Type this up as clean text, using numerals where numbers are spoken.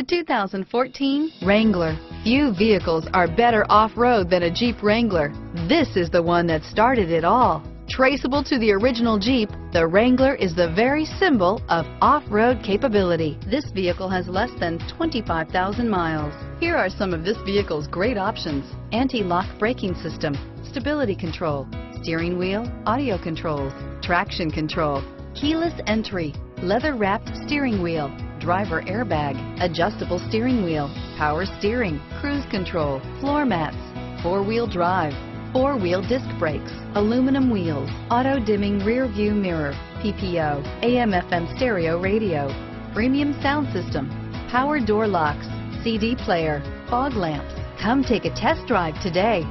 The 2014 Wrangler. Few vehicles are better off-road than a Jeep Wrangler. This is the one that started it all. Traceable to the original Jeep, the Wrangler is the very symbol of off-road capability. This vehicle has less than 25,000 miles. Here are some of this vehicle's great options: anti-lock braking system, stability control, steering wheel audio controls, traction control, keyless entry, leather-wrapped steering wheel, driver airbag, adjustable steering wheel, power steering, cruise control, floor mats, four-wheel drive, four-wheel disc brakes, aluminum wheels, auto-dimming rear-view mirror, PPO, AM/FM stereo radio, premium sound system, power door locks, CD player, fog lamps. Come take a test drive today.